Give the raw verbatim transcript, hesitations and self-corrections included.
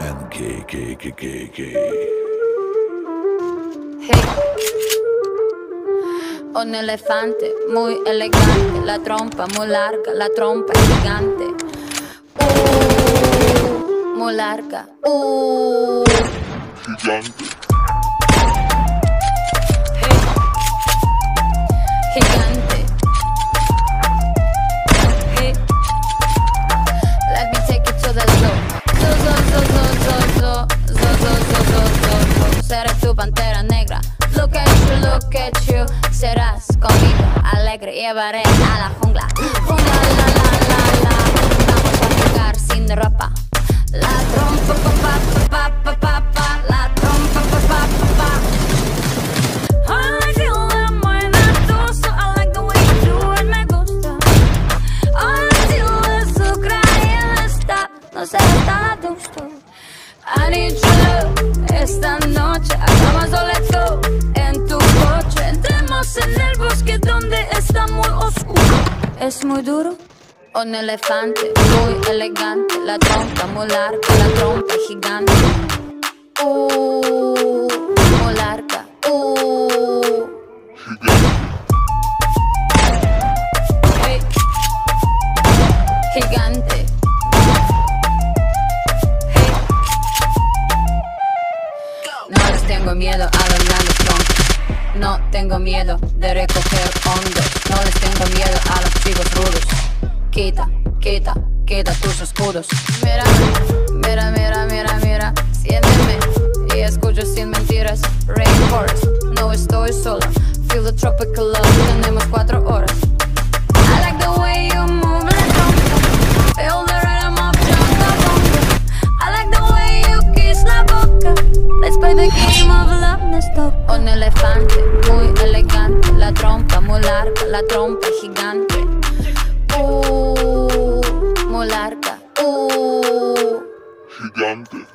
and gay, gay, gay, gay, gay. Hey. Un elefante muy elegante, la trompa muy larga, la trompa gigante. Uh, muy larga, uh. Gigante. Hey. Gigante. Hey. Let me take it to the zoo. Zo, zo, zo, zo, zo, zo, zo, zo, zo, zo, zo. Seré tu pantera negra. Look at you, look at you. Serás conmigo alegre. Llevaré a la jungla. Jungla, la, la, la, la. Vamos a jugar sin ropa. La trompa, pa, pa, pa, pa, pa, pa. La trompa, pa, pa, pa, pa. I feel that muy natural, so I like the way you do it, me gusta. I feel that sucra y el stop. No se está. I need your love. Esta noche acabamos soleto en tu coche. Entremos en el bosque donde está muy oscuro. Es muy duro. Un elefante muy elegante, la trompa muy larga, la trompa gigante. Uh, muy larga. Uh. Hey. Gigante. No tengo miedo a los ladrones, no tengo miedo de recoger hondos, no les tengo miedo a los chicos rudos. Quita, quita, quita tus escudos. Mira, mira, mira, mira, mira, siénteme y escucho sin mentiras. Rainforest, no estoy sola. Feel the tropical love, tenemos cuatro horas. I like the way you move, la trompa. Feel the rhythm of jungle bongo. I like the way you kiss la boca. Let's play the game of love, no stop. Un elefante muy elegante, la trompa muy larga, la trompa gigante. Uh, muy larga, uh. Gigante.